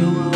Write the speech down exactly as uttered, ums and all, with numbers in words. you